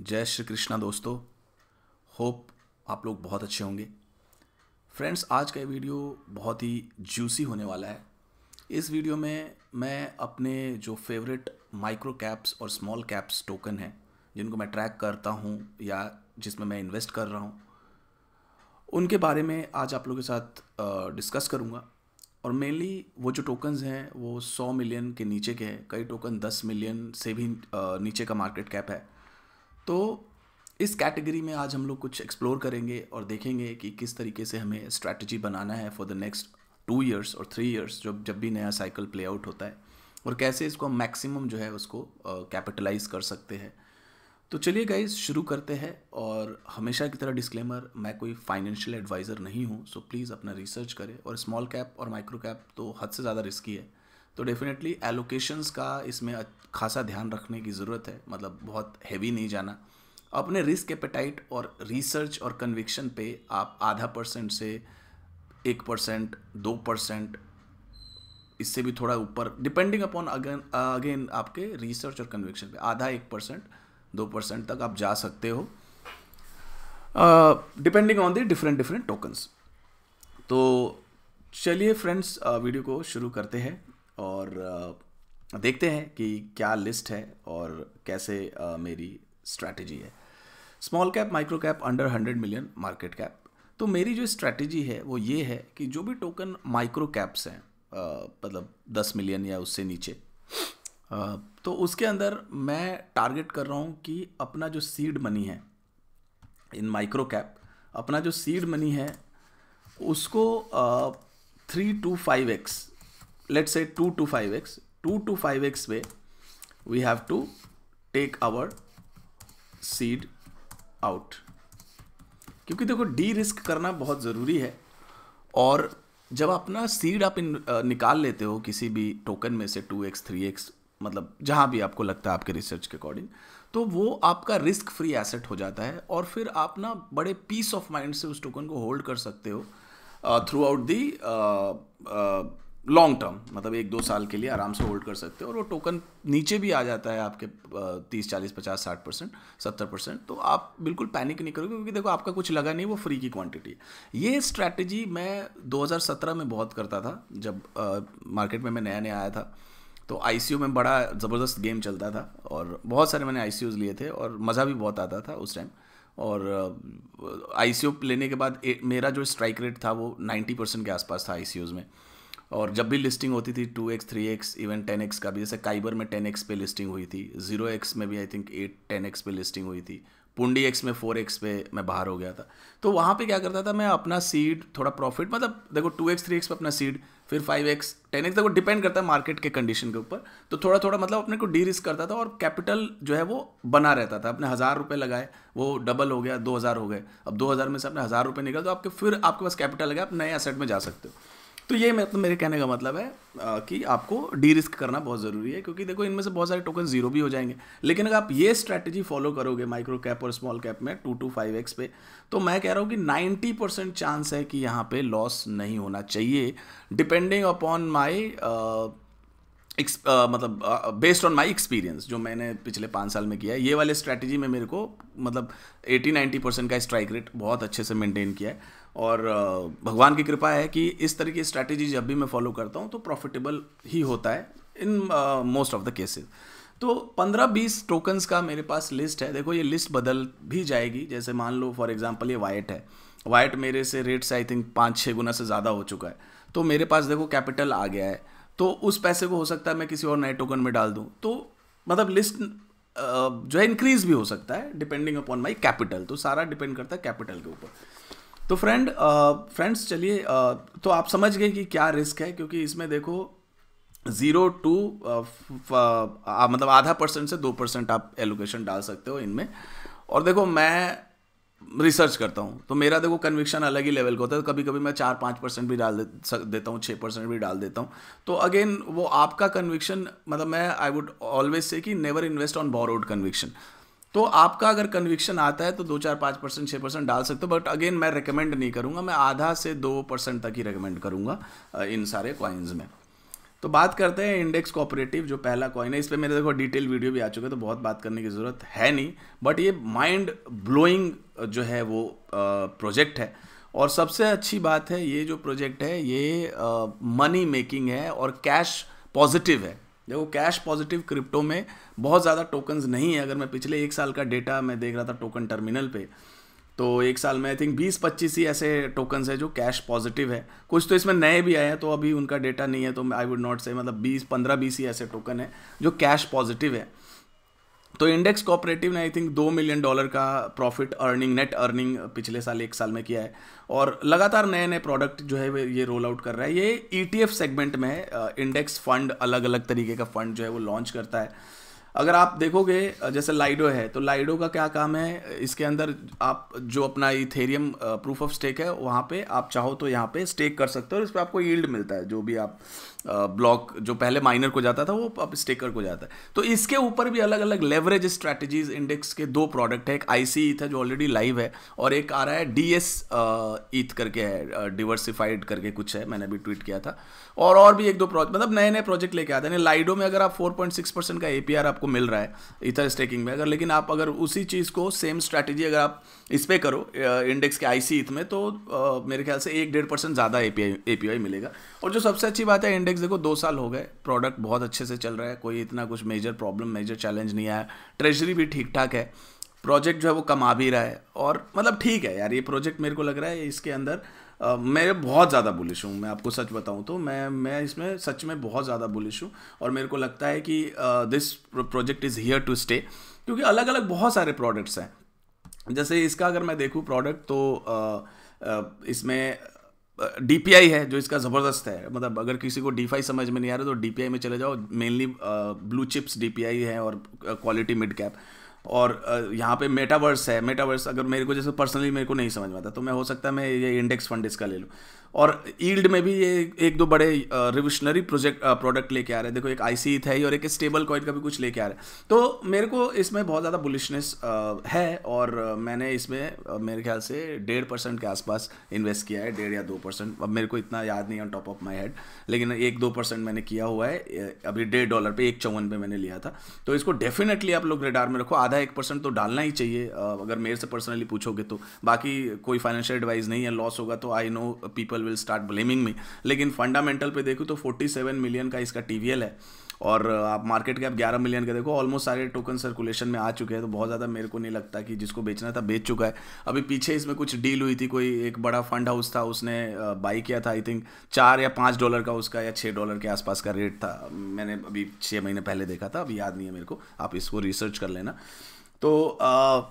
जय श्री कृष्णा दोस्तों, होप आप लोग बहुत अच्छे होंगे। फ्रेंड्स, आज का ये वीडियो बहुत ही जूसी होने वाला है। इस वीडियो में मैं अपने जो फेवरेट माइक्रो कैप्स और स्मॉल कैप्स टोकन हैं जिनको मैं ट्रैक करता हूं या जिसमें मैं इन्वेस्ट कर रहा हूं, उनके बारे में आज आप लोगों के साथ डिस्कस करूंगा। और मेनली वो जो टोकन्स हैं वो 100 मिलियन के नीचे के हैं, कई टोकन 10 मिलियन से भी नीचे का मार्केट कैप है। तो इस कैटेगरी में आज हम लोग कुछ एक्सप्लोर करेंगे और देखेंगे कि किस तरीके से हमें स्ट्रैटेजी बनाना है फॉर द नेक्स्ट 2 इयर्स और 3 इयर्स, जब भी नया साइकिल प्ले आउट होता है, और कैसे इसको हम मैक्सिमम जो है उसको कैपिटलाइज कर सकते हैं। तो चलिए गाइस शुरू करते हैं। और हमेशा की तरह डिस्क्लेमर, मैं कोई फाइनेंशियल एडवाइज़र नहीं हूँ, सो प्लीज़ अपना रिसर्च करें। और स्मॉल कैप और माइक्रो कैप तो हद से ज़्यादा रिस्की है, तो डेफिनेटली एलोकेशंस का इसमें खासा ध्यान रखने की ज़रूरत है। मतलब बहुत हेवी नहीं जाना, अपने रिस्क एपेटाइट और रिसर्च और कन्विक्शन पे आप 0.5% से 1%, 2%, इससे भी थोड़ा ऊपर, डिपेंडिंग अपॉन अगेन आपके रिसर्च और कन्विक्शन पे 0.5%, 1%, 2% तक आप जा सकते हो, depending on the different tokens. तो चलिए फ्रेंड्स, वीडियो को शुरू करते हैं और देखते हैं कि क्या लिस्ट है और कैसे मेरी स्ट्रैटेजी है। Small cap micro cap under 100 million market cap. तो मेरी जो स्ट्रैटेजी है वो ये है कि जो भी टोकन माइक्रो कैप्स हैं, मतलब 10 मिलियन या उससे नीचे, तो उसके अंदर मैं टारगेट कर रहा हूँ कि अपना जो सीड मनी है इन माइक्रो कैप, अपना जो सीड मनी है उसको 3 to 5x, let's say 2 to 5x way we have to take our seed out, क्योंकि देखो डी रिस्क करना बहुत ज़रूरी है। और जब अपना सीड आप निकाल लेते हो किसी भी टोकन में से 2x 3x, मतलब जहाँ भी आपको लगता है आपके रिसर्च के अकॉर्डिंग, तो वो आपका रिस्क फ्री एसेट हो जाता है। और फिर आप ना बड़े पीस ऑफ माइंड से उस टोकन को होल्ड कर सकते हो throughout the long term, मतलब 1-2 साल के लिए आराम से होल्ड कर सकते हो। और वो टोकन नीचे भी आ जाता है आपके 30, 40, 50, 60%, 70%, तो आप बिल्कुल पैनिक नहीं करोगे, क्योंकि देखो आपका कुछ लगा नहीं, वो फ्री की क्वांटिटी है। ये स्ट्रैटेजी मैं 2017 में बहुत करता था, जब मार्केट में मैं नया आया था। तो ICO में बड़ा ज़बरदस्त गेम चलता था और बहुत सारे मैंने ICOs लिए थे और मज़ा भी बहुत आता था उस टाइम। और ICO लेने के बाद मेरा जो स्ट्राइक रेट था वो 90% के आसपास था ICOs में। और जब भी लिस्टिंग होती थी 2x 3x, इवन 10x का भी, जैसे काइबर में 10x पे लिस्टिंग हुई थी, 0x में भी आई थिंक 10x पे लिस्टिंग हुई थी, पुंडी x में 4x पे मैं बाहर हो गया था। तो वहाँ पे क्या करता था मैं, अपना सीड थोड़ा प्रॉफिट, मतलब देखो 2x 3x पे अपना सीड, फिर 5x 10x, देखो डिपेंड करता है मार्केट के कंडीशन के ऊपर। तो थोड़ा थोड़ा मतलब अपने को डी रिस्क करता था और कैपिटल जो है वो बना रहता था। अपने 1000 रुपये लगाए, वो डबल हो गया, 2000 हो गए, अब 2000 में से अपने 1000 रुपये निकल, तो आपके फिर आपके पास कैपिटल लगा, आप नए एसेट में जा सकते हो। तो ये मतलब मेरे कहने का मतलब है कि आपको डी रिस्क करना बहुत ज़रूरी है, क्योंकि देखो इनमें से बहुत सारे टोकन जीरो भी हो जाएंगे। लेकिन अगर आप ये स्ट्रैटेजी फॉलो करोगे माइक्रो कैप और स्मॉल कैप में 2 to 5x पे, तो मैं कह रहा हूँ कि 90% चांस है कि यहाँ पे लॉस नहीं होना चाहिए, डिपेंडिंग अपॉन माई मतलब बेस्ड ऑन माई एक्सपीरियंस जो मैंने पिछले 5 साल में किया है। ये वाले स्ट्रैटेजी में मेरे को मतलब 80-90% का स्ट्राइक रेट बहुत अच्छे से मेंटेन किया है। और भगवान की कृपा है कि इस तरह की स्ट्रैटेजी जब भी मैं फॉलो करता हूँ तो प्रॉफिटेबल ही होता है in most of the cases. तो 15-20 टोकन्स का मेरे पास लिस्ट है। देखो ये लिस्ट बदल भी जाएगी, जैसे मान लो फॉर एग्जांपल ये वाइट है, वाइट मेरे से रेट से आई थिंक 5-6 गुना से ज़्यादा हो चुका है, तो मेरे पास देखो कैपिटल आ गया है, तो उस पैसे को हो सकता है मैं किसी और नए टोकन में डाल दूँ। तो मतलब लिस्ट जो है इंक्रीज़ भी हो सकता है डिपेंडिंग अपॉन माई कैपिटल, तो सारा डिपेंड करता है कैपिटल के ऊपर। तो फ्रेंड्स चलिए, तो आप समझ गए कि क्या रिस्क है, क्योंकि इसमें देखो 0 to 0.5% से 2% आप एलोकेशन डाल सकते हो इनमें। और देखो मैं रिसर्च करता हूँ, तो मेरा देखो कन्विक्शन अलग ही लेवल का होता है, तो कभी कभी मैं 4-5% भी डाल देता हूँ, 6% भी डाल देता हूँ। तो अगेन वो आपका कन्विक्शन, मतलब मैं आई वुड ऑलवेज से कि never invest on borrowed conviction. तो आपका अगर कन्विक्शन आता है तो 2-4-5% 6% डाल सकते हो, बट अगेन मैं रेकमेंड नहीं करूँगा, मैं 0.5 से 2% तक ही रेकमेंड करूँगा इन सारे कॉइन्स में। तो बात करते हैं इंडेक्स कोऑपरेटिव जो पहला कॉइन है। इस पर मेरे देखो डिटेल वीडियो भी आ चुके हैं तो बहुत बात करने की ज़रूरत है नहीं, बट ये माइंड ब्लोइंग जो है वो प्रोजेक्ट है। और सबसे अच्छी बात है ये जो प्रोजेक्ट है ये मनी मेकिंग है और कैश पॉजिटिव है। देखो कैश पॉजिटिव क्रिप्टो में बहुत ज़्यादा टोकन्स नहीं है। अगर मैं पिछले एक साल का डेटा मैं देख रहा था टोकन टर्मिनल पे, तो एक साल में आई थिंक 20-25 ही ऐसे टोकन्स है जो कैश पॉजिटिव है। कुछ तो इसमें नए भी आए हैं तो अभी उनका डेटा नहीं है, तो आई वुड नॉट से मतलब 15-20 ही ऐसे टोकन है जो कैश पॉजिटिव है। तो इंडेक्स कोऑपरेटिव ने आई थिंक $2 मिलियन का प्रॉफिट अर्निंग नेट अर्निंग पिछले साल एक साल में किया है और लगातार नए नए प्रोडक्ट जो है ये रोल आउट कर रहा है। ये ETF सेगमेंट में है। इंडेक्स फंड अलग अलग तरीके का फंड जो है वो लॉन्च करता है। अगर आप देखोगे जैसे लाइडो है तो लाइडो का क्या काम है, इसके अंदर आप जो अपना इथेरियम प्रूफ ऑफ स्टेक है वहाँ पे आप चाहो तो यहाँ पे स्टेक कर सकते हो और इस पर आपको यील्ड मिलता है। जो भी आप ब्लॉक जो पहले माइनर को जाता था वो अब स्टेकर को जाता है। तो इसके ऊपर भी अलग अलग लेवरेज स्ट्रैटेजीज इंडेक्स के 2 प्रोडक्ट है। एक IC Eth है जो ऑलरेडी लाइव है और एक आ रहा है DS Eth करके है, डिवर्सिफाइड करके कुछ है, मैंने भी ट्वीट किया था। और भी 1-2 प्रोजेक्ट मतलब नए नए प्रोजेक्ट लेके आते हैं। लाइडो में अगर आप 4.6% का APR आपको मिल रहा है इथर स्टेकिंग में, अगर लेकिन आप अगर उसी चीज़ को सेम स्ट्रैटेजी अगर आप इस पर करो इंडेक्स के IC Eth में तो मेरे ख्याल से 1-1.5% ज़्यादा API मिलेगा। और जो सबसे अच्छी बात है इंडेक्स देखो 2 साल हो गए, प्रोडक्ट बहुत अच्छे से चल रहा है, कोई इतना कुछ मेजर प्रॉब्लम मेजर चैलेंज नहीं आया, ट्रेजरी भी ठीक ठाक है, प्रोजेक्ट जो है वो कमा भी रहा है और मतलब ठीक है यार। ये प्रोजेक्ट मेरे को लग रहा है इसके अंदर मैं बहुत ज़्यादा बुलिश हूँ। मैं आपको सच बताऊँ तो मैं इसमें सच में बहुत ज़्यादा बुलिश हूँ और मेरे को लगता है कि this project is here to stay, क्योंकि अलग अलग बहुत सारे प्रोडक्ट्स हैं। जैसे इसका अगर मैं देखूँ प्रोडक्ट तो इसमें DPI है जो इसका ज़बरदस्त है। मतलब अगर किसी को DeFi समझ में नहीं आ रहा तो DPI में चले जाओ, मेनली ब्लू चिप्स DPI है और क्वालिटी मिड कैप। और यहाँ पे मेटावर्स है, मेटावर्स अगर मेरे को जैसे पर्सनली मेरे को नहीं समझ में आता तो मैं हो सकता है मैं ये इंडेक्स फंड इसका ले लूँ। और यील्ड में भी ये 1-2 बड़े रिवोल्यूशनरी प्रोडक्ट लेके आ रहे हैं। देखो एक IC Eth है और एक स्टेबल कॉइन का भी कुछ लेके आ रहा है। तो मेरे को इसमें बहुत ज़्यादा बुलिशनेस है और मैंने इसमें मेरे ख्याल से 1.5% के आसपास इन्वेस्ट किया है, 1.5 या 2%, अब मेरे को इतना याद नहीं on top of my head, लेकिन 1-2% मैंने किया हुआ है। अभी $1.50 पे 1.54 पे मैंने लिया था। तो इसको डेफिनेटली आप लोग रेडार में रखो, 1% तो डालना ही चाहिए अगर मेरे से पर्सनली पूछोगे तो। बाकी कोई फाइनेंशियल एडवाइस नहीं है, लॉस होगा तो I know people will start blaming me, लेकिन फंडामेंटल पे देखो तो 47 मिलियन का इसका TVL है और आप मार्केट कैप 11 मिलियन का देखो। ऑलमोस्ट सारे टोकन सर्कुलेशन में आ चुके हैं तो बहुत ज़्यादा मेरे को नहीं लगता कि जिसको बेचना था बेच चुका है। अभी पीछे इसमें कुछ डील हुई थी, कोई एक बड़ा फंड हाउस था उसने बाई किया था, आई थिंक $4 या $5 का उसका या $6 के आसपास का रेट था, मैंने अभी 6 महीने पहले देखा था, अभी याद नहीं है मेरे को, आप इसको रिसर्च कर लेना। तो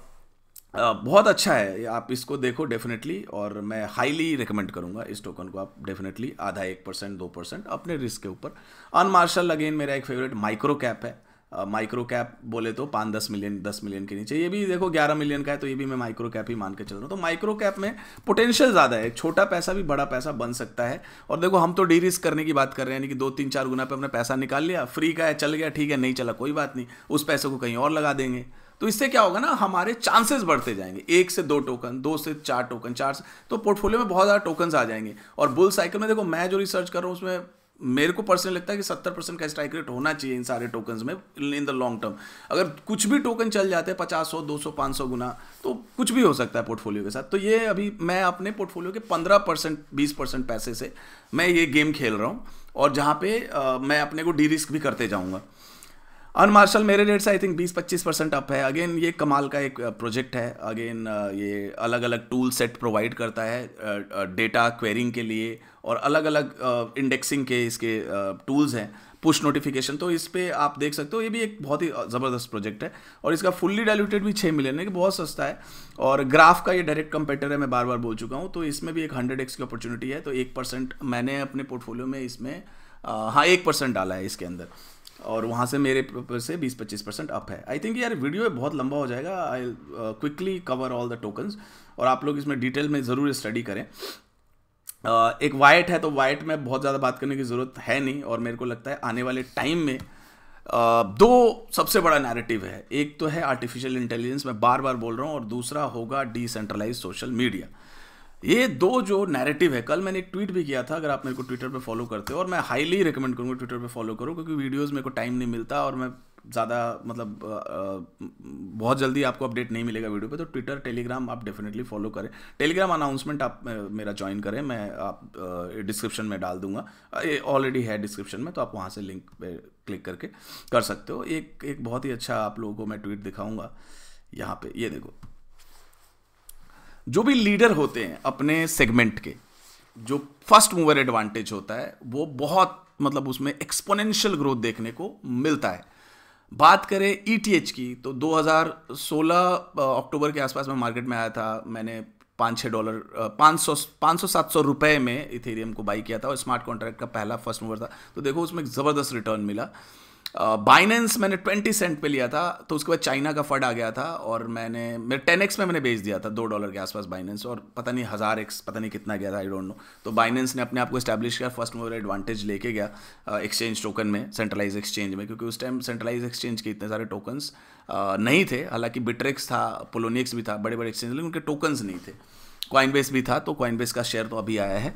बहुत अच्छा है, आप इसको देखो डेफिनेटली और मैं हाईली रिकमेंड करूंगा इस टोकन को। आप डेफिनेटली 0.5%, 1%, 2% अपने रिस्क के ऊपर। अनमार्शल अगेन मेरा एक फेवरेट माइक्रो कैप है। माइक्रो कैप बोले तो 5-10 मिलियन के नीचे, ये भी देखो 11 मिलियन का है तो ये भी मैं माइक्रो कैप ही मान के चल रहा हूँ। तो माइक्रो कैप में पोटेंशियल ज़्यादा है, छोटा पैसा भी बड़ा पैसा बन सकता है। और देखो हम तो डी रिस्क करने की बात कर रहे हैं, यानी कि 2-3-4 गुना पे अपने पैसा निकाल लिया, फ्री का है चल गया ठीक है, नहीं चला कोई बात नहीं, उस पैसे को कहीं और लगा देंगे। तो इससे क्या होगा ना, हमारे चांसेस बढ़ते जाएंगे, 1 से 2 टोकन, 2 से 4 टोकन, 4 से, तो पोर्टफोलियो में बहुत ज़्यादा टोकन्स आ जाएंगे। और बुल साइकिल में देखो मैं जो रिसर्च कर रहा हूँ उसमें मेरे को पर्सनली लगता है कि 70% का स्ट्राइक रेट होना चाहिए इन सारे टोकन्स में इन द लॉन्ग टर्म। अगर कुछ भी टोकन चल जाते हैं 50, 100, 200, 500 गुना तो कुछ भी हो सकता है पोर्टफोलियो के साथ। तो ये अभी मैं अपने पोर्टफोलियो के 15%, 20% पैसे से मैं ये गेम खेल रहा हूँ और जहाँ पे मैं अपने को डी रिस्क भी करते जाऊँगा। अनमार्शल मेरे रेट से आई थिंक 20-25% अप है। अगेन ये कमाल का एक प्रोजेक्ट है। अगेन ये अलग अलग टूल सेट प्रोवाइड करता है डेटा क्वेरिंग के लिए और अलग अलग इंडेक्सिंग के इसके टूल्स हैं, पुश नोटिफिकेशन, तो इस पर आप देख सकते हो। ये भी एक बहुत ही ज़बरदस्त प्रोजेक्ट है और इसका फुल्ली डाइल्यूटेड भी 6 मिलियन है कि बहुत सस्ता है। और ग्राफ का ये डायरेक्ट कंपेटर है, मैं बार बार बोल चुका हूँ। तो इसमें भी एक 100x की अपॉर्चुनिटी है। तो 1% मैंने अपने पोर्टफोलियो में इसमें 1% डाला है इसके अंदर और वहाँ से मेरे से 20-25% अप है। आई थिंक यार वीडियो बहुत लंबा हो जाएगा, I quickly cover all the tokens और आप लोग इसमें डिटेल में ज़रूर स्टडी करें। एक वाइट है तो वाइट में बहुत ज़्यादा बात करने की ज़रूरत है नहीं और मेरे को लगता है आने वाले टाइम में 2 सबसे बड़ा नैरेटिव है। एक तो है आर्टिफिशियल इंटेलिजेंस, मैं बार बार बोल रहा हूँ, और दूसरा होगा डिसेंट्रलाइज सोशल मीडिया। ये दो जो नैरेटिव है, कल मैंने एक ट्वीट भी किया था, अगर आप मेरे को ट्विटर पे फॉलो करते हो, और मैं हाईली रिकमेंड करूँगा ट्विटर पे फॉलो करो, क्योंकि वीडियोस मेरे को टाइम नहीं मिलता और मैं ज़्यादा मतलब बहुत जल्दी आपको अपडेट नहीं मिलेगा वीडियो पे, तो ट्विटर टेलीग्राम आप डेफिनेटली फॉलो करें। टेलीग्राम अनाउंसमेंट आप मेरा ज्वाइन करें, मैं आप डिस्क्रिप्शन में डाल दूंगा, ये ऑलरेडी है डिस्क्रिप्शन में, तो आप वहाँ से लिंक पे क्लिक करके कर सकते हो। एक बहुत ही अच्छा आप लोगों को मैं ट्वीट दिखाऊँगा यहाँ पर, ये देखो। जो भी लीडर होते हैं अपने सेगमेंट के, जो फर्स्ट मूवर एडवांटेज होता है, वो बहुत मतलब उसमें एक्सपोनेंशियल ग्रोथ देखने को मिलता है। बात करें ETH की तो 2016 अक्टूबर के आसपास मैं मार्केट में आया था, मैंने $5-6 $500-700 रुपये में इथेरियम को बाई किया था और स्मार्ट कॉन्ट्रैक्ट का पहला फर्स्ट मूवर था, तो देखो उसमें ज़बरदस्त रिटर्न मिला। बाइनेंस मैंने 20 सेंट पे लिया था, तो उसके बाद चाइना का फड आ गया था और मेरे 10x में मैंने बेच दिया था $2 के आसपास बाइनेंस, और पता नहीं 1000x पता नहीं कितना गया था, आई डोंट नो। तो बाइनेंस ने अपने आप को इस्टेब्लिश किया, फर्स्ट मूवर एडवांटेज लेके गया एक्सचेंज टोकन में, सेंट्रलाइज एक्सचेंज में, क्योंकि उस टाइम सेंट्रलाइज एक्सचेंज के इतने सारे टोकन्स नहीं थे। हालांकि बिट्रेक्स था, पोलोनिक्स भी था, बड़े बड़े एक्सचेंज, लेकिन उनके टोकन्स नहीं थे। कॉइनबेस भी था, तो कॉइनबेस का शेयर तो अभी आया है।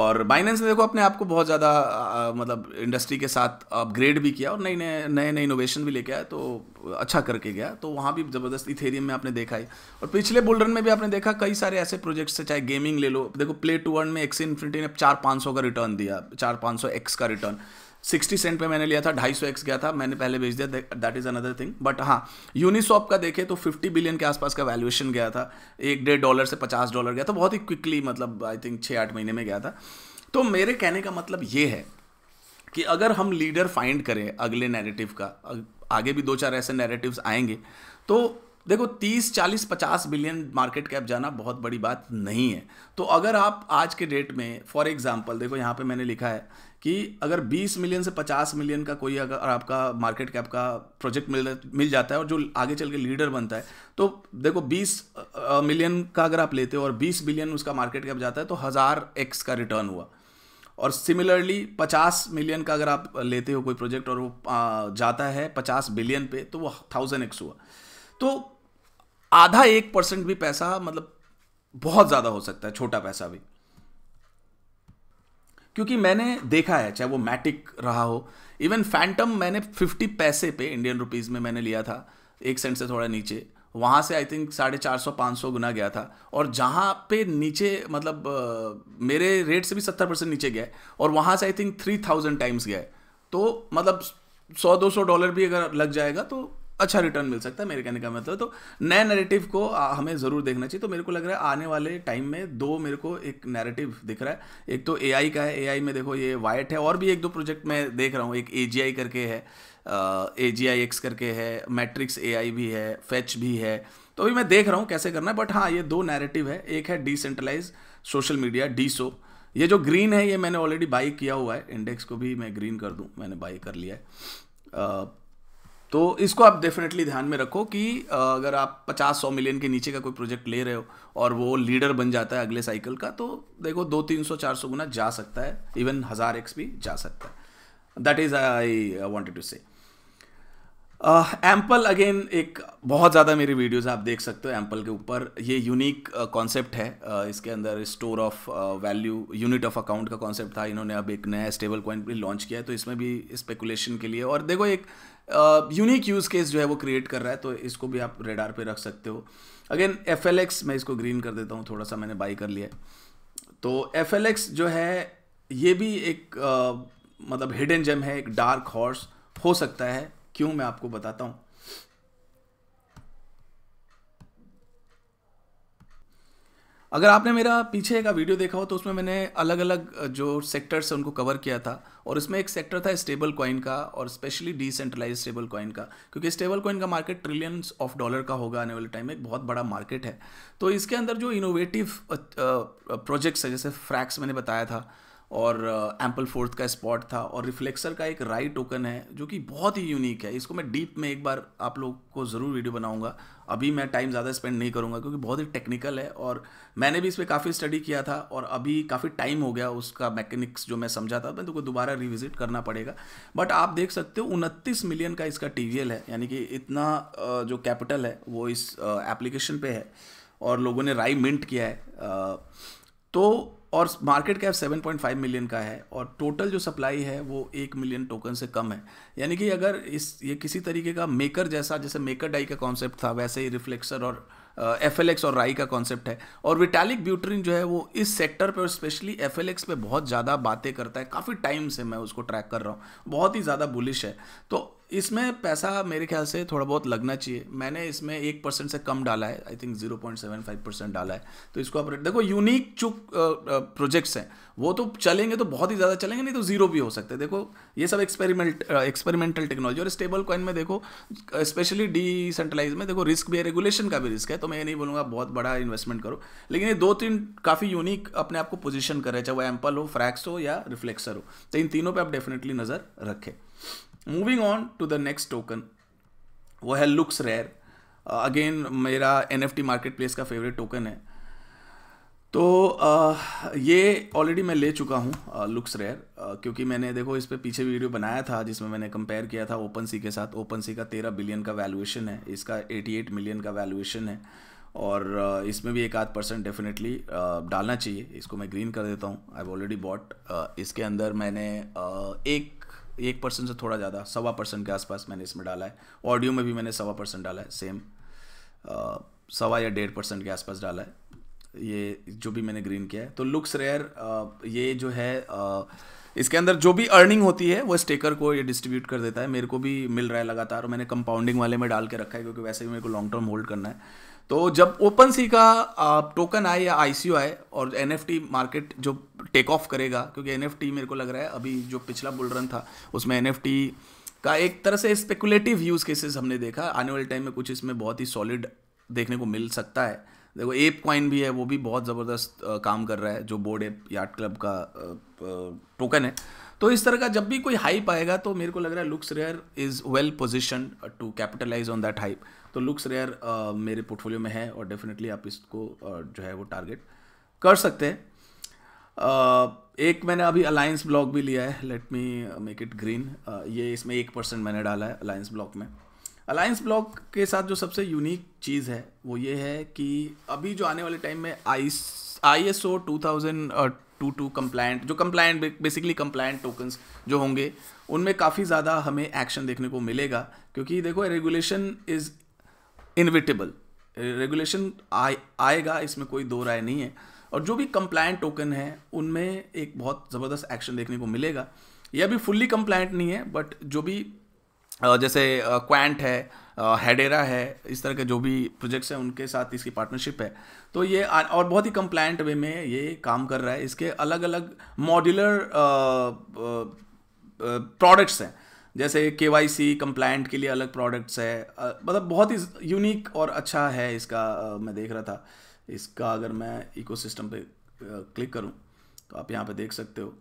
और बाइनेंस ने देखो अपने आप को बहुत ज़्यादा मतलब इंडस्ट्री के साथ अपग्रेड भी किया और नए नए इनोवेशन भी लेके आया, तो अच्छा करके गया, तो वहाँ भी ज़बरदस्त। इथेरियम में आपने देखा ही, और पिछले बुल रन में भी आपने देखा कई सारे ऐसे प्रोजेक्ट्स से, चाहे गेमिंग ले लो, देखो प्ले टू अर्न में एक्स इन्फिनिटी ने 400-500 का रिटर्न दिया, 400-500x का रिटर्न। 60 सेंट पे मैंने लिया था, 250x गया था, मैंने पहले बेच दिया, that is another thing. But हाँ, यूनिसॉप का देखे तो 50 बिलियन के आसपास का वैल्यूएशन गया था, $1-1.5 से $50 गया था, बहुत ही क्विकली, मतलब आई थिंक 6-8 महीने में गया था। तो मेरे कहने का मतलब ये है कि अगर हम लीडर फाइंड करें अगले नैरेटिव का, आगे भी 2-4 ऐसे नैरेटिव्स आएंगे, तो देखो 30-40-50 बिलियन मार्केट कैप जाना बहुत बड़ी बात नहीं है। तो अगर आप आज के डेट में फॉर एग्जांपल देखो, यहाँ पे मैंने लिखा है कि अगर 20 मिलियन से 50 मिलियन का कोई अगर आपका मार्केट कैप का प्रोजेक्ट मिल जाता है और जो आगे चल के लीडर बनता है, तो देखो 20 मिलियन का अगर आप लेते हो और 20 बिलियन उसका मार्केट कैप जाता है, तो 1000x का रिटर्न हुआ। और सिमिलरली 50 मिलियन का अगर आप लेते हो कोई प्रोजेक्ट और वो जाता है 50 बिलियन पे, तो वो 1000x हुआ। तो आधा 1% भी पैसा मतलब बहुत ज़्यादा हो सकता है, छोटा पैसा भी, क्योंकि मैंने देखा है, चाहे वो मैटिक रहा हो, इवन फैंटम मैंने 50 पैसे पे इंडियन रुपीज़ में मैंने लिया था, 1 सेंट से थोड़ा नीचे, वहाँ से आई थिंक 450-500 गुना गया था, और जहाँ पे नीचे मतलब मेरे रेट से भी 70% नीचे गया है, और वहाँ से आई थिंक 3000 टाइम्स गया है। तो मतलब $100-200 भी अगर लग जाएगा तो अच्छा रिटर्न मिल सकता है, मेरे कहने का मतलब। तो नए नैरेटिव को हमें ज़रूर देखना चाहिए। तो मेरे को लग रहा है आने वाले टाइम में दो, मेरे को एक नैरेटिव दिख रहा है, एक तो AI का है, AI में देखो ये वाइट है, और भी 1-2 प्रोजेक्ट मैं देख रहा हूँ, एक AGI करके है, AGIX करके है, मैट्रिक्स AI भी है, फेच भी है, तो अभी मैं देख रहा हूँ कैसे करना है। बट हाँ, ये 2 नैरेटिव है, एक है डिसेंट्रलाइज सोशल मीडिया DSO, ये जो ग्रीन है ये मैंने ऑलरेडी बाई किया हुआ है, इंडेक्स को भी मैं ग्रीन कर दूँ, मैंने बाई कर लिया है, तो इसको आप डेफिनेटली ध्यान में रखो कि अगर आप 50-100 मिलियन के नीचे का कोई प्रोजेक्ट ले रहे हो और वो लीडर बन जाता है अगले साइकिल का, तो देखो 200-300-400 गुना जा सकता है, इवन 1000x भी जा सकता है। That is I wanted to say. Ample again, एक बहुत ज़्यादा मेरी वीडियोस आप देख सकते हो एम्पल के ऊपर, ये यूनिक कॉन्सेप्ट है, इसके अंदर store of value, unit of account का कॉन्सेप्ट था, इन्होंने अब एक नया स्टेबल कॉइन भी लॉन्च किया है, तो इसमें भी स्पेकुलेशन के लिए, और देखो एक यूनिक यूज़ केस जो है वो क्रिएट कर रहा है, तो इसको भी आप रेडार पे रख सकते हो। अगेन FLX, मैं इसको ग्रीन कर देता हूँ, थोड़ा सा मैंने बाई कर लिया है। तो FLX जो है ये भी एक मतलब हिडन जेम है, एक डार्क हॉर्स हो सकता है, क्यों मैं आपको बताता हूँ। अगर आपने मेरा पीछे का वीडियो देखा हो तो उसमें मैंने अलग अलग जो सेक्टर्स हैं उनको कवर किया था, और इसमें एक सेक्टर था स्टेबल कॉइन का, और स्पेशली डिसेंट्रलाइज स्टेबल कॉइन का, क्योंकि स्टेबल कॉइन का मार्केट ट्रिलियंस ऑफ $डॉलर का होगा आने वाले टाइम में, एक बहुत बड़ा मार्केट है। तो इसके अंदर जो इनोवेटिव प्रोजेक्ट्स है, जैसे फ्रैक्स मैंने बताया था, और एम्पल फोर्थ का स्पॉट था, और रिफ्लेक्सर का एक राई टोकन है जो कि बहुत ही यूनिक है। इसको मैं डीप में एक बार आप लोग को ज़रूर वीडियो बनाऊंगा, अभी मैं टाइम ज़्यादा स्पेंड नहीं करूंगा क्योंकि बहुत ही टेक्निकल है, और मैंने भी इस पर काफ़ी स्टडी किया था, और अभी काफ़ी टाइम हो गया, उसका मैकेनिक्स जो मैं समझा था मैं तो दोबारा रिविजिट करना पड़ेगा। बट आप देख सकते हो 29 मिलियन का इसका TVL है, यानी कि इतना जो कैपिटल है वो इस एप्लीकेशन पर है, और लोगों ने राई मिंट किया है, तो और मार्केट कैप 7.5 मिलियन का है और टोटल जो सप्लाई है वो 1 मिलियन टोकन से कम है। यानी कि अगर ये किसी तरीके का मेकर जैसा, जैसे मेकर डाई का कॉन्सेप्ट था, वैसे ही रिफ्लेक्सर और FLX और राई का कॉन्सेप्ट है। और विटालिक ब्यूटरिन जो है वो इस सेक्टर पे और स्पेशली FLX पे बहुत ज़्यादा बातें करता है, काफ़ी टाइम से मैं उसको ट्रैक कर रहा हूँ, बहुत ही ज़्यादा बुलिश है। तो इसमें पैसा मेरे ख्याल से थोड़ा बहुत लगना चाहिए। मैंने इसमें 1% से कम डाला है, आई थिंक 0.75% डाला है। तो इसको आप देखो, यूनिक चुक प्रोजेक्ट्स हैं, वो तो चलेंगे तो बहुत ही ज़्यादा चलेंगे, नहीं तो जीरो भी हो सकते। देखो ये सब एक्सपेरिमेंटल टेक्नोलॉजी। और स्टेबल कॉइन में देखो, स्पेशली डिसेंट्रलाइज में देखो रिस्क भी है, रेगुलेशन का भी रिस्क है। तो मैं ये नहीं बोलूँगा बहुत बड़ा इन्वेस्टमेंट करो, लेकिन ये 2-3 काफ़ी यूनिक अपने आप को पोजिशन करें, चाहे वो एम्पल हो, फ्रैक्स हो या रिफ्लेक्सर हो। तो इन तीनों पर आप डेफिनेटली नज़र रखें। Moving on to the next token, वो है लुक्स रेयर। अगेन मेरा NFT मार्केट प्लेस का फेवरेट टोकन है। तो ये ऑलरेडी मैं ले चुका हूँ लुक्स रेयर, क्योंकि मैंने देखो इस पर पीछे वीडियो बनाया था जिसमें मैंने कंपेयर किया था ओपन सी के साथ। ओपन सी का 13 बिलियन का वैल्यूएशन है, इसका 88 मिलियन का वैल्यूएशन है। और इसमें भी 1-2% डेफिनेटली डालना चाहिए। इसको मैं ग्रीन कर देता हूँ, आई हैव ऑलरेडी बॉट। इसके अंदर मैंने 1% से थोड़ा ज़्यादा 1.25% के आसपास मैंने इसमें डाला है। ऑडियो में भी मैंने 1.25% डाला है, सेम 1.25 या 1.5% के आसपास डाला है, ये जो भी मैंने ग्रीन किया है। तो लुक्स रेयर ये जो है, इसके अंदर जो भी अर्निंग होती है वो स्टेकर को ये डिस्ट्रीब्यूट कर देता है। मेरे को भी मिल रहा है लगातार, और मैंने कंपाउंडिंग वाले में डाल के रखा है क्योंकि वैसे भी मेरे को लॉन्ग टर्म होल्ड करना है। तो जब ओपन सी का टोकन आए या ICO आए और NFT मार्केट जो टेक ऑफ करेगा, क्योंकि NFT मेरे को लग रहा है अभी जो पिछला बुल रन था उसमें NFT का एक तरह से स्पेकुलेटिव यूज़ केसेस हमने देखा। आने वाले टाइम में कुछ इसमें बहुत ही सॉलिड देखने को मिल सकता है। देखो एप कॉइन भी है, वो भी बहुत ज़बरदस्त काम कर रहा है, जो बोर्ड एप यार्ड क्लब का टोकन है। तो इस तरह का जब भी कोई हाइप आएगा तो मेरे को लग रहा है looks rare is well position to capitalise on that hype. तो लुक्स रेयर मेरे पोर्टफोलियो में है और डेफिनेटली आप इसको जो है वो टारगेट कर सकते हैं। एक मैंने अभी अलायंस ब्लॉक भी लिया है, let me make it green. ये इसमें 1% मैंने डाला है अलायंस ब्लॉक में। अलायंस ब्लॉक के साथ जो सबसे यूनिक चीज़ है वो ये है कि अभी जो आने वाले टाइम में ISO 2022 कंप्लायंट, जो कंप्लायंट बेसिकली कंप्लायंट टोकन्स जो होंगे उनमें काफ़ी ज़्यादा हमें एक्शन देखने को मिलेगा। क्योंकि देखो रेगुलेशन इज़ इनविटेबल, रेगुलेशन आएगा, इसमें कोई दो राय नहीं है। और जो भी कंप्लायंट टोकन है उनमें एक बहुत ज़बरदस्त एक्शन देखने को मिलेगा। यह अभी फुल्ली कंप्लायंट नहीं है, बट जो भी जैसे क्वांट है, हेडेरा है, इस तरह के जो भी प्रोजेक्ट्स हैं उनके साथ इसकी पार्टनरशिप है। तो ये और बहुत ही कंप्लायंट वे में ये काम कर रहा है। इसके अलग अलग मॉड्यूलर प्रोडक्ट्स हैं, जैसे KYC कंप्लायंट के लिए अलग प्रोडक्ट्स है। मतलब बहुत ही यूनिक और अच्छा है इसका। मैं देख रहा था इसका, अगर मैं इकोसिस्टम पे क्लिक करूं तो आप यहां पे देख सकते हो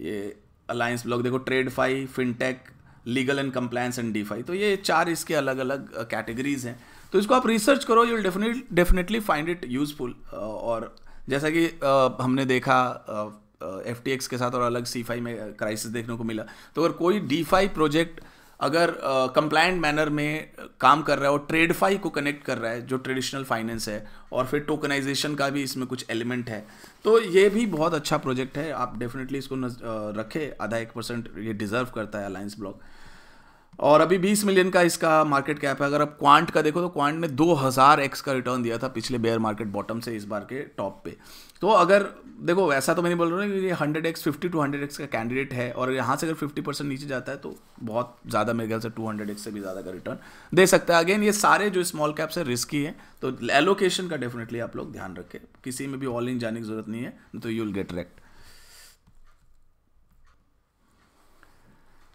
ये अलायंस ब्लॉक। देखो TradFi, fintech, legal and compliance and DeFi, तो ये 4 इसके अलग अलग कैटेगरीज हैं। तो इसको आप रिसर्च करो, you will definitely find it useful. और जैसा कि हमने देखा FTX के साथ और अलग CeFi में क्राइसिस देखने को मिला। तो अगर कोई DeFi प्रोजेक्ट अगर कंप्लायंट मैनर में काम कर रहा है और TradeFi को कनेक्ट कर रहा है जो ट्रेडिशनल फाइनेंस है, और फिर टोकनाइजेशन का भी इसमें कुछ एलिमेंट है, तो ये भी बहुत अच्छा प्रोजेक्ट है। आप डेफिनेटली इसको रखें, 0.5-1% ये डिज़र्व करता है अलायंस ब्लॉक। और अभी 20 मिलियन का इसका मार्केट कैप है। अगर आप क्वांट का देखो तो क्वांट में 2000x का रिटर्न दिया था पिछले बेयर मार्केट बॉटम से इस बार के टॉप पे। तो अगर देखो, वैसा तो मैं नहीं बोल रहा हूँ कि ये 100x 50-200x का कैंडिडेट है, और यहाँ से अगर 50% नीचे जाता है तो बहुत ज़्यादा, मेरे ख्याल से 200x से भी ज़्यादा का रिटर्न दे सकता है। अगेन ये सारे जो स्मॉल कैप्स है रिस्की हैं, तो एलोकेशन का डेफिनेटली आप लोग ध्यान रखें। किसी में भी ऑल इन जाने की जरूरत नहीं है, तो यू विल गेट रेक्ट।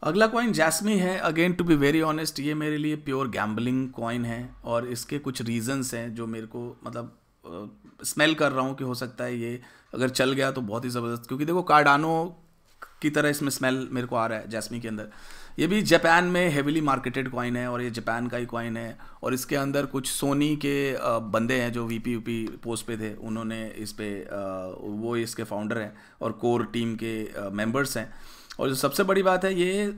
अगला कॉइन जैस्मिन है। Again to be very honest, ये मेरे लिए प्योर गैम्बलिंग कॉइन है, और इसके कुछ रीजंस हैं जो मेरे को मतलब स्मेल कर रहा हूँ कि हो सकता है ये अगर चल गया तो बहुत ही ज़बरदस्त। क्योंकि देखो कार्डानो की तरह इसमें स्मेल मेरे को आ रहा है जैस्मिन के अंदर। ये भी जापान में हेविली मार्केटेड कॉइन है और ये जापान का ही कॉइन है, और इसके अंदर कुछ सोनी के बंदे हैं जो VP पोस्ट पे थे, उन्होंने इस पर, वो इसके फाउंडर हैं और कोर टीम के मेम्बर्स हैं। और जो सबसे बड़ी बात है, ये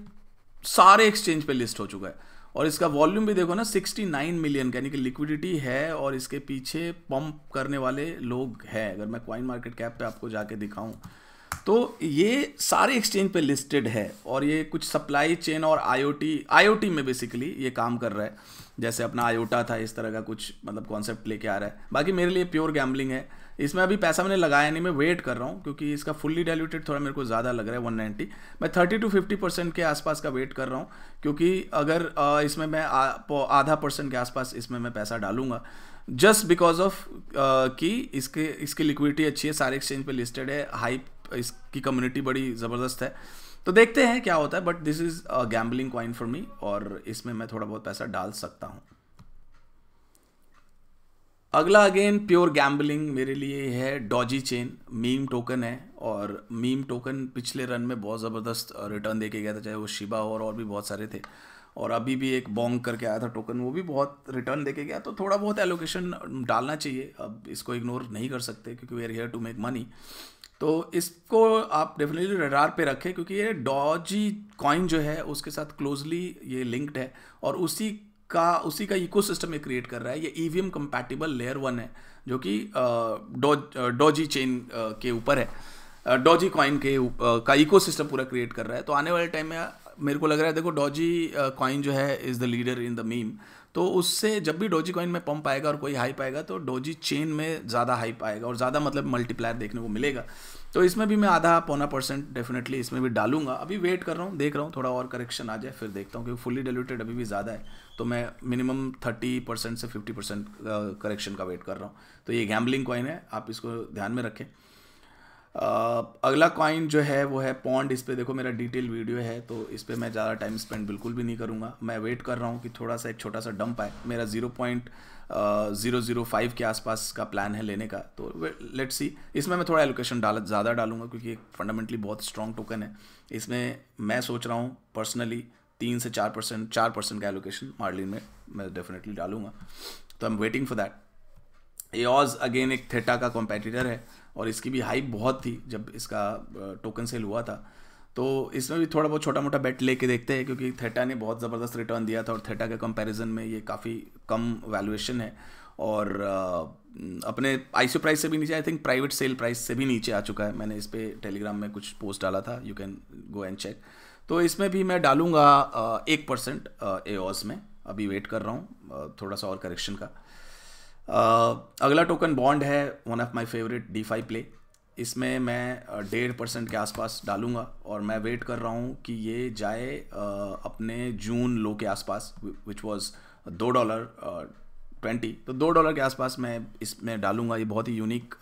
सारे एक्सचेंज पे लिस्ट हो चुका है और इसका वॉल्यूम भी देखो ना 69 मिलियन यानी कि लिक्विडिटी है और इसके पीछे पंप करने वाले लोग हैं। अगर मैं क्वाइन मार्केट कैप पे आपको जाके दिखाऊं तो ये सारे एक्सचेंज पे लिस्टेड है और ये कुछ सप्लाई चेन और आईओटी में बेसिकली ये काम कर रहा है, जैसे अपना आयोटा था इस तरह का कुछ मतलब कॉन्सेप्ट लेके आ रहा है। बाकी मेरे लिए प्योर गैम्बलिंग है, इसमें अभी पैसा मैंने लगाया नहीं, मैं वेट कर रहा हूँ क्योंकि इसका फुल्ली डाइल्यूटेड थोड़ा मेरे को ज़्यादा लग रहा है 190। मैं 30 to 50% के आसपास का वेट कर रहा हूँ क्योंकि अगर इसमें मैं आधा % के आसपास इसमें मैं पैसा डालूंगा जस्ट बिकॉज ऑफ कि इसकी लिक्विडिटी अच्छी है, सारे एक्सचेंज पे लिस्टेड है, हाइप इसकी कम्युनिटी बड़ी ज़बरदस्त है। तो देखते हैं क्या होता है, but this is a gambling coin for me और इसमें मैं थोड़ा बहुत पैसा डाल सकता हूँ। अगला अगेन प्योर गैम्बलिंग मेरे लिए है डॉजी चेन, मीम टोकन है और मीम टोकन पिछले रन में बहुत ज़बरदस्त रिटर्न देके गया था, चाहे वो शिबा और भी बहुत सारे थे और अभी भी एक बॉन्ग करके आया था टोकन, वो भी बहुत रिटर्न देके गया। तो थोड़ा बहुत एलोकेशन डालना चाहिए, अब इसको इग्नोर नहीं कर सकते क्योंकि we are here to make money. तो इसको आप डेफिनेटली रडार पे रखें क्योंकि ये डॉजी कॉइन जो है उसके साथ क्लोजली ये लिंक्ड है और उसी का इकोसिस्टम ये क्रिएट कर रहा है। ये ईवीएम कंपैटिबल लेयर 1 है जो कि डॉजी चेन के ऊपर है, डॉजी कॉइन का इकोसिस्टम पूरा क्रिएट कर रहा है। तो आने वाले टाइम में मेरे को लग रहा है, देखो डॉजी कॉइन जो है is the leader in the meme, तो उससे जब भी डॉजी कॉइन में पंप आएगा और कोई हाइप आएगा तो डॉजी चेन में ज़्यादा हाइप आएगा और ज़्यादा मतलब मल्टीप्लायर देखने को मिलेगा। तो इसमें भी मैं आधा पौना % डेफिनेटली इसमें भी डालूंगा। अभी वेट कर रहा हूँ, देख रहा हूँ थोड़ा और करेक्शन आ जाए फिर देखता हूँ क्योंकि फुली डाइल्यूटेड अभी भी ज़्यादा है। तो मैं मिनिमम 30% से 50% करेक्शन का वेट कर रहा हूँ। तो ये गैम्बलिंग कॉइन है, आप इसको ध्यान में रखें। अगला कॉइन जो है वो है पॉन्ड। इस पर देखो मेरा डिटेल वीडियो है तो इस पर मैं ज़्यादा टाइम स्पेंड बिल्कुल भी नहीं करूँगा। मैं वेट कर रहा हूँ कि थोड़ा सा एक छोटा सा डंप आए, मेरा 0.005 के आसपास का प्लान है लेने का। तो लेट्स सी, इसमें मैं थोड़ा एलोकेशन ज़्यादा डालूंगा क्योंकि एक फंडामेंटली बहुत स्ट्रॉन्ग टोकन है। इसमें मैं सोच रहा हूँ पर्सनली 3 से 4% का एलोकेशन मार्लिन में मैं डेफिनेटली डालूंगा। तो I am waiting for that. Edge again एक थेटा का कॉम्पिटिटर है और इसकी भी हाइप बहुत थी जब इसका टोकन सेल हुआ था, तो इसमें भी थोड़ा बहुत छोटा मोटा बेट लेके देखते हैं क्योंकि थेटा ने बहुत ज़बरदस्त रिटर्न दिया था और थेटा के कंपैरिजन में ये काफ़ी कम वैल्यूएशन है और अपने आईसीओ प्राइस से भी नीचे, I think private sale price से भी नीचे आ चुका है। मैंने इस पर टेलीग्राम में कुछ पोस्ट डाला था, you can go and check. तो इसमें भी मैं डालूँगा 1% एओस में, अभी वेट कर रहा हूँ थोड़ा सा और करेक्शन का। अगला टोकन बॉन्ड है, one of my favourite DeFi play. इसमें मैं 1.5% के आसपास डालूंगा और मैं वेट कर रहा हूँ कि ये जाए अपने जून लो के आसपास विच वाज $2.20। तो $2 के आसपास मैं इसमें डालूंगा। ये बहुत ही यूनिक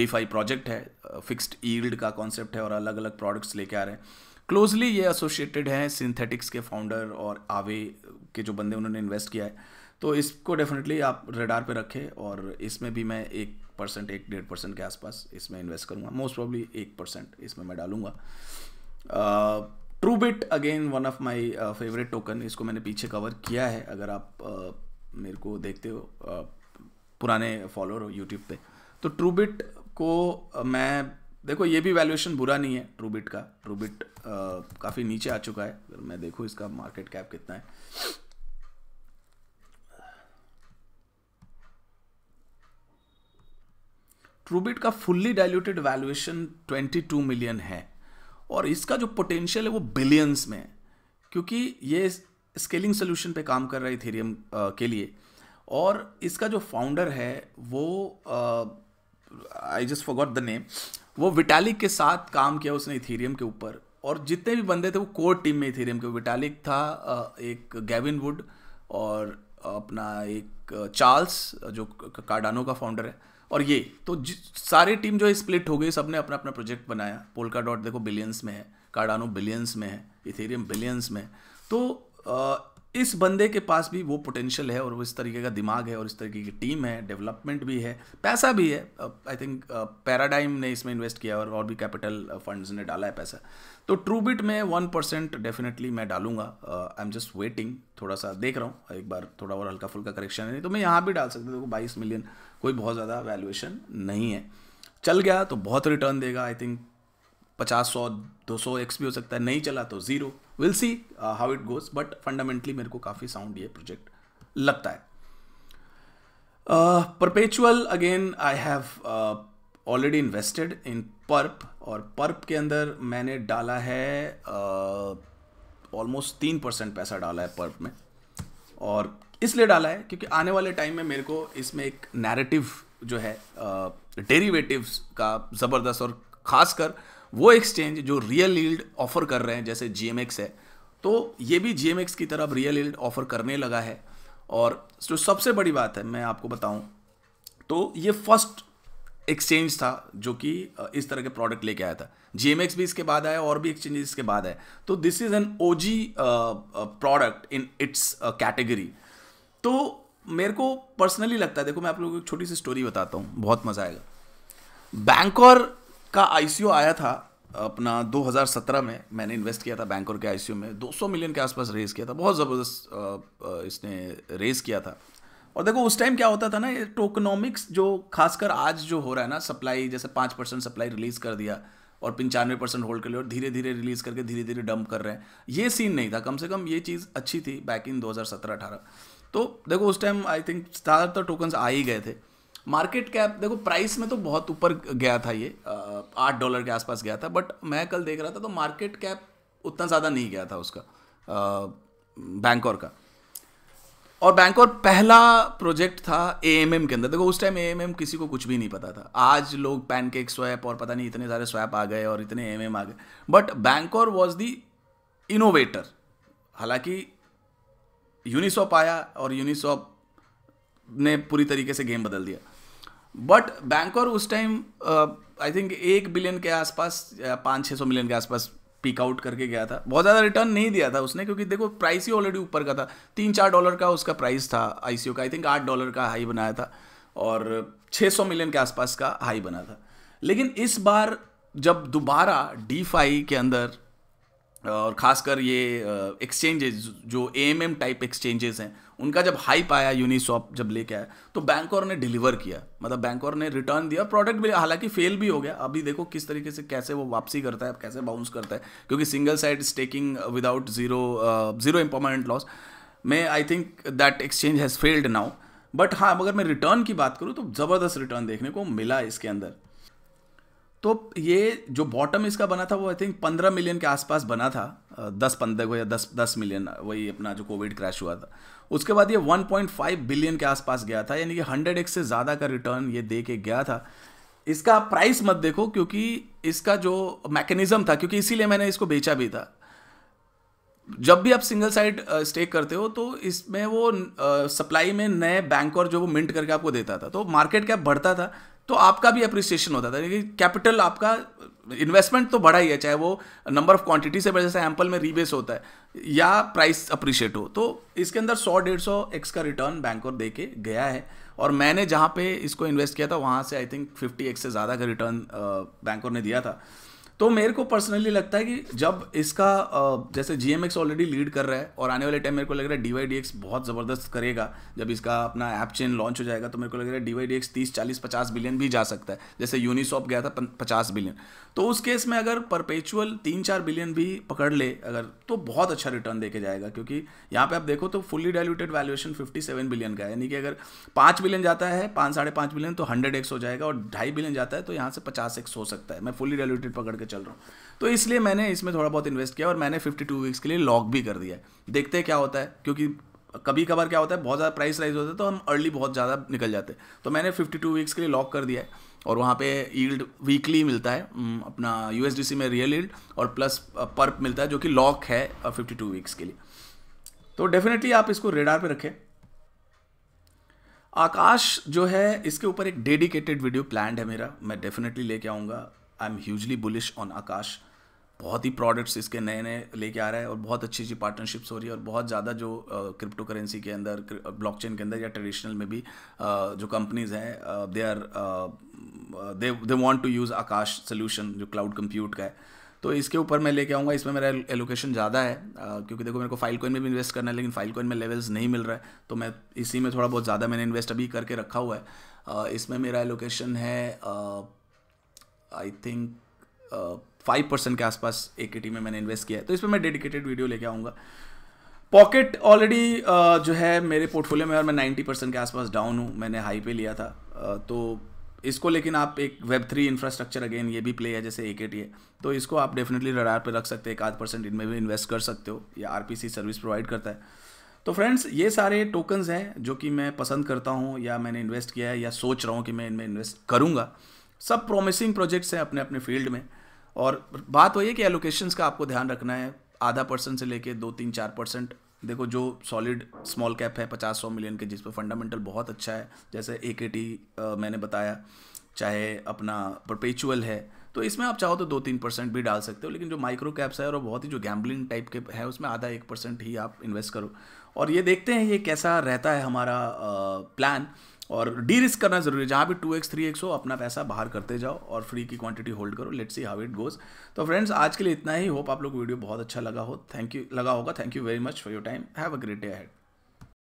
डीफाई प्रोजेक्ट है, फिक्स्ड यील्ड का कॉन्सेप्ट है और अलग अलग प्रोडक्ट्स लेके आ रहे हैं। क्लोजली ये एसोसिएटेड हैं सिंथेटिक्स के फाउंडर और आवे के जो बंदे उन्होंने इन्वेस्ट किया है, तो इसको डेफिनेटली आप रडार पे रखें। और इसमें भी मैं 1-1.5% के आसपास इसमें इन्वेस्ट करूँगा, मोस्ट प्रॉब्ली 1% इसमें मैं डालूँगा। Truebit again one of my favourite token, इसको मैंने पीछे कवर किया है। अगर आप मेरे को देखते हो, पुराने फॉलोअर हो यूट्यूब पे, तो ट्रूबिट को मैं देखो, ये भी वैल्यूएशन बुरा नहीं है ट्रूबिट का। ट्रूबिट काफ़ी नीचे आ चुका है। अगर मैं देखूँ इसका मार्केट कैप कितना है, ट्रूबिट का फुल्ली डाइल्यूटेड वैल्यूएशन 22 मिलियन है और इसका जो पोटेंशियल है वो बिलियंस में है क्योंकि ये स्केलिंग सोल्यूशन पे काम कर रहा है इथेरियम के लिए। और इसका जो फाउंडर है वो I just forgot the name, वो विटालिक के साथ काम किया उसने इथेरियम के ऊपर। और जितने भी बंदे थे वो कोर टीम में इथेरियम के, विटालिक था, एक गैविन वुड और अपना एक चार्ल्स जो कार्डानो का फाउंडर है, और ये तो सारी टीम जो है स्प्लिट हो गई, सबने अपना अपना प्रोजेक्ट बनाया। पोल्का डॉट देखो बिलियंस में है, कार्डानो बिलियंस में है, इथेरियम बिलियंस में है। तो इस बंदे के पास भी वो पोटेंशियल है और वो इस तरीके का दिमाग है और इस तरीके की टीम है, डेवलपमेंट भी है, पैसा भी है। आई थिंक पैराडाइम ने इसमें इन्वेस्ट किया और भी कैपिटल फंड्स ने डाला है पैसा। तो ट्रूबिट में 1% डेफिनेटली मैं डालूंगा। आई एम जस्ट वेटिंग, थोड़ा सा देख रहा हूँ एक बार, थोड़ा और हल्का फुल्का करेक्शन है, नहीं तो मैं यहाँ भी डाल सकता हूँ। देखो 22 मिलियन कोई बहुत ज़्यादा वैल्यूएशन नहीं है, चल गया तो बहुत रिटर्न देगा। आई थिंक 50, 100, 200x भी हो सकता है, नहीं चला तो zero. Will see how it goes, but fundamentally मेरे को काफ़ी साउंड ये प्रोजेक्ट लगता है। Perpetual again I have already invested in pulp, और पर्प के अंदर मैंने डाला है ऑलमोस्ट 3% पैसा डाला है पर्प में, और इसलिए डाला है क्योंकि आने वाले टाइम में मेरे को इसमें एक नैरेटिव जो है डेरिवेटिव्स का ज़बरदस्त, और खासकर वो एक्सचेंज जो रियल यील्ड ऑफ़र कर रहे हैं जैसे GMX है, तो ये भी GMX की तरफ रियल यील्ड ऑफ़र करने लगा है। और जो सबसे बड़ी बात है मैं आपको बताऊं, तो ये फर्स्ट एक्सचेंज था जो कि इस तरह के प्रोडक्ट लेके आया था। GMX भी इसके बाद आया और भी एक्सचेंजेस इसके बाद आए, तो this is an OG product in its category. तो मेरे को पर्सनली लगता है, देखो मैं आप लोगों को एक छोटी सी स्टोरी बताता हूँ, बहुत मज़ा आएगा। बैंकर का ICO आया था अपना 2017 में, मैंने इन्वेस्ट किया था बैंकर के ICO में, 200 मिलियन के आसपास रेज किया था, बहुत ज़बरदस्त इसने रेज़ किया था। और देखो उस टाइम क्या होता था ना, ये टोकनॉमिक्स जो खासकर आज जो हो रहा है ना, सप्लाई जैसे 5% सप्लाई रिलीज़ कर दिया और 95% होल्ड कर लिया और धीरे धीरे रिलीज़ करके धीरे धीरे डंप कर रहे हैं, ये सीन नहीं था। कम से कम ये चीज़ अच्छी थी बैक इन 2017-18। तो देखो उस टाइम आई थिंक ज़्यादातर टोकन्स आ ही गए थे। मार्केट कैप देखो प्राइस में तो बहुत ऊपर गया था, ये $8 के आसपास गया था, बट मैं कल देख रहा था तो मार्केट कैप उतना ज़्यादा नहीं गया था उसका बैंकर का। और बैंकर पहला प्रोजेक्ट था AMM के अंदर। देखो उस टाइम AMM किसी को कुछ भी नहीं पता था, आज लोग पैनकेक स्वैप और पता नहीं इतने सारे स्वैप आ गए और इतने AMM आ गए, but Bancor was the innovator. हालाँकि यूनिस्वॉप आया और यूनिस्वॉप ने पूरी तरीके से गेम बदल दिया, बट बैंकर उस टाइम आई थिंक 1 बिलियन के आसपास, 500-600 मिलियन के आसपास पीक आउट करके गया था। बहुत ज़्यादा रिटर्न नहीं दिया था उसने, क्योंकि देखो प्राइस ही ऑलरेडी ऊपर का था, $3-4 का उसका प्राइस था ICO का। आई थिंक $8 का हाई बनाया था और 600 मिलियन के आसपास का हाई बना था। लेकिन इस बार जब दोबारा DeFi के अंदर और खासकर ये एक्सचेंजेस जो AMM टाइप एक्सचेंजेस हैं, उनका जब हाइप आया, यूनिस्वॉप जब लेके आया, तो बैंकर ने डिलीवर किया। मतलब बैंकर ने रिटर्न दिया, प्रोडक्ट भी हालांकि फेल भी हो गया। अभी देखो किस तरीके से कैसे वो वापसी करता है, कैसे बाउंस करता है, क्योंकि single side staking without zero impermanent loss में I think that exchange has failed now. But हाँ, अगर मैं रिटर्न की बात करूँ तो ज़बरदस्त रिटर्न देखने को मिला इसके अंदर। तो ये जो बॉटम इसका बना था वो आई थिंक 15 मिलियन के आसपास बना था, 10 मिलियन, वही अपना जो कोविड क्रैश हुआ था। उसके बाद ये 1.5 बिलियन के आसपास गया था, यानी कि 100x से ज़्यादा का रिटर्न ये दे के गया था। इसका प्राइस मत देखो क्योंकि इसका जो मैकेनिज़्म था, क्योंकि इसीलिए मैंने इसको बेचा भी था। जब भी आप सिंगल साइड स्टेक करते हो तो इसमें वो सप्लाई में नए बैंकर जो वो मिंट करके आपको देता था, तो मार्केट कैप बढ़ता था, तो आपका भी अप्रिसिएशन होता था। यानी कैपिटल आपका इन्वेस्टमेंट तो बढ़ा ही है, चाहे वो नंबर ऑफ क्वांटिटी से वजह से एम्पल में रीबेस होता है या प्राइस अप्रिशिएट हो। तो इसके अंदर 100-150x का रिटर्न बैंकर दे के गया है, और मैंने जहाँ पे इसको इन्वेस्ट किया था वहाँ से आई थिंक 50x से ज़्यादा का रिटर्न बैंकर ने दिया था। तो मेरे को पर्सनली लगता है कि जब इसका जैसे GMX ऑलरेडी लीड कर रहा है, और आने वाले टाइम मेरे को लग रहा है DYDX बहुत ज़बरदस्त करेगा। जब इसका अपना ऐप चेन लॉन्च हो जाएगा तो मेरे को लग रहा है DYDX 30-40-50 बिलियन भी जा सकता है, जैसे यूनिस्वॉप गया था 50 बिलियन। तो उस केस में अगर परपेचुअल 3-4 बिलियन भी पकड़ ले अगर, तो बहुत अच्छा रिटर्न दे के जाएगा। क्योंकि यहाँ पर आप देखो तो फुल्ली डायल्यूटेड वैल्यूएशन 57 बिलियन का है, यानी कि अगर 5 बिलियन जाता है, 5-5.5 बिलियन, तो 100x हो जाएगा, और 2.5 बिलियन जाता है तो यहाँ से 50x हो सकता है। मैं फुल्ली डायल्यूटेड पकड़ चल रहा हूँ, तो इसलिए मैंने इसमें थोड़ा बहुत इन्वेस्ट किया, और मैंने 52 वीक्स के लिए लॉक भी कर दिया है। देखते हैं क्या होता है, क्योंकि कभी कभार क्या होता है बहुत ज़्यादा प्राइस राइज होता है तो हम अर्ली बहुत ज़्यादा निकल जाते हैं। तो मैंने 52 वीक्स के लिए लॉक कर दिया है, और वहाँ पे यील्ड वीकली मिलता है अपना USDC में रियल यील्ड, और प्लस पर्प मिलता है जो कि लॉक है 52 वीक्स के लिए। तो डेफिनेटली आप इसको रेडार पर रखें। आकाश जो है इसके ऊपर एक डेडिकेटेड वीडियो प्लान है मेरा, मैं डेफिनेटली लेके आऊँगा। I am hugely bullish on Akash, बहुत ही प्रोडक्ट्स इसके नए नए लेके आ रहा है, और बहुत अच्छी अच्छी पार्टनरशिप्स हो रही है, और बहुत ज़्यादा जो क्रिप्टो करेंसी के अंदर, ब्लॉकचेन के अंदर या ट्रेडिशनल में भी जो कंपनीज़ हैं they want to use Akash solution जो क्लाउड कंप्यूट का है। तो इसके ऊपर मैं लेके आऊँगा, इसमें मेरा एलोकेशन ज़्यादा है क्योंकि देखो मेरे को फाइलकॉइन में भी इन्वेस्ट करना है, लेकिन फाइलकॉइन में लेवल्स नहीं मिल रहा है, तो मैं इसी में थोड़ा बहुत ज़्यादा मैंने इन्वेस्ट अभी करके रखा हुआ है। इसमें मेरा एलोकेशन है आई थिंक 5% के आसपास AKT में मैंने इन्वेस्ट किया है, तो इस पर मैं डेडिकेटेड वीडियो लेके आऊँगा। पॉकेट ऑलरेडी जो है मेरे पोर्टफोलियो में और मैं 90% के आसपास डाउन हूँ, मैंने हाई पे लिया था। तो इसको लेकिन आप एक Web3 इंफ्रास्ट्रक्चर अगेन ये भी प्ले है जैसे AKT है, तो इसको आप डेफिनेटली रडार पे रख सकते हैं, 1-8% इनमें भी इन्वेस्ट कर सकते हो, या RPC सर्विस प्रोवाइड करता है। तो फ्रेंड्स ये सारे टोकन्स हैं जो कि मैं पसंद करता हूँ या मैंने इन्वेस्ट किया है या सोच रहा हूँ कि मैं इनमें इन्वेस्ट करूँगा। सब प्रॉमिसिंग प्रोजेक्ट्स हैं अपने अपने फील्ड में, और बात वही है कि एलोकेशंस का आपको ध्यान रखना है, 0.5% से लेके 2-3-4%। देखो जो सॉलिड स्मॉल कैप है 50-100 मिलियन के, जिस पर फंडामेंटल बहुत अच्छा है, जैसे AKT मैंने बताया, चाहे अपना परपेचुअल है, तो इसमें आप चाहो तो 2-3% भी डाल सकते हो। लेकिन जो माइक्रो कैप्स है और बहुत ही जो गैम्बलिंग टाइप के है, उसमें 0.5-1% ही आप इन्वेस्ट करो, और ये देखते हैं ये कैसा रहता है हमारा प्लान। और डी रिस्क करना जरूरी है, जहाँ भी 2x 3x हो अपना पैसा बाहर करते जाओ और फ्री की क्वांटिटी होल्ड करो, let's see how it goes. तो फ्रेंड्स आज के लिए इतना ही, होप आप लोग वीडियो बहुत अच्छा लगा होगा। Thank you very much for your time, have a great day ahead.